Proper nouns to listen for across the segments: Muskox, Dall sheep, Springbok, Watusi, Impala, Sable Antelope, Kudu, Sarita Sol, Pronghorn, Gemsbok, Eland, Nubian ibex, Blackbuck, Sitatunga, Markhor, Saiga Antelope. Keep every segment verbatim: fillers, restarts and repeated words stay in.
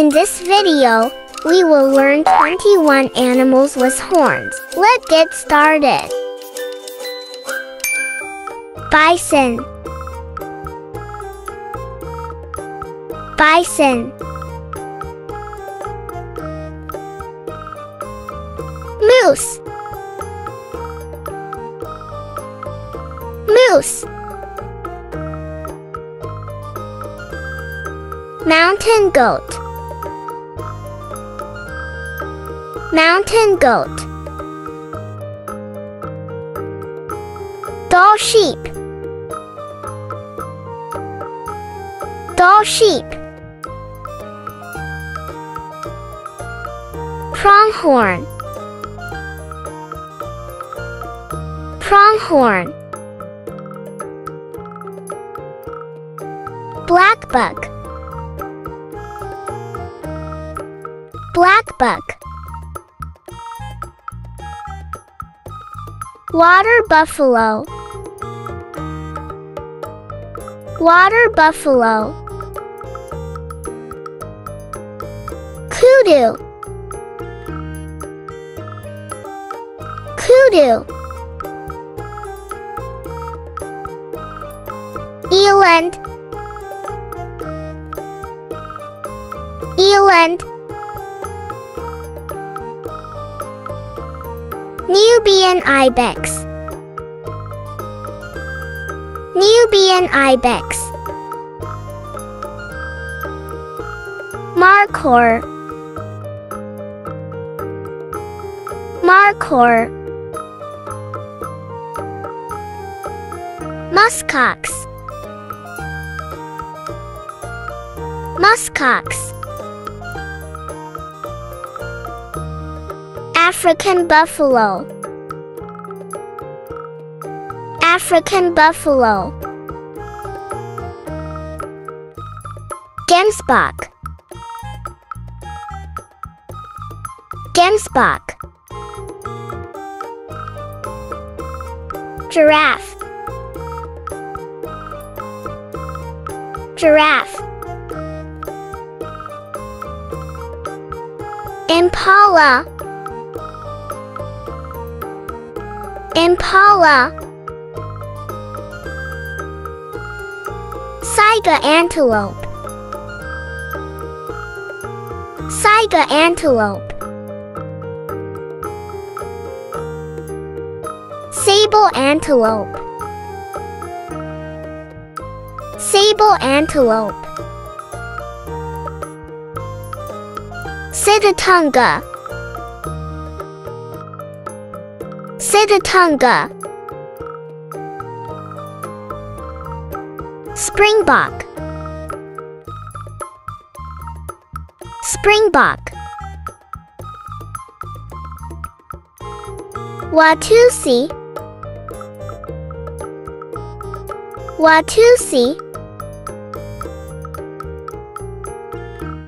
In this video, we will learn twenty-one animals with horns. Let's get started. Bison, bison, moose, moose, mountain goat, mountain goat, Dall sheep, Dall sheep, pronghorn, pronghorn, blackbuck, blackbuck, water buffalo, water buffalo, kudu, kudu, eland, eland, Nubian ibex, Nubian ibex, Markhor, Markhor, Muskox, Muskox, African buffalo, African buffalo, Gemsbok, Gemsbok, giraffe, giraffe, Impala, Impala, Saiga antelope, Saiga antelope, Sable antelope, Sable antelope, Sitatunga, Sitatunga, Springbok, Springbok, Watusi, Watusi.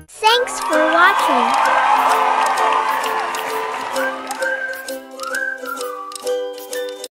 Thanks for watching.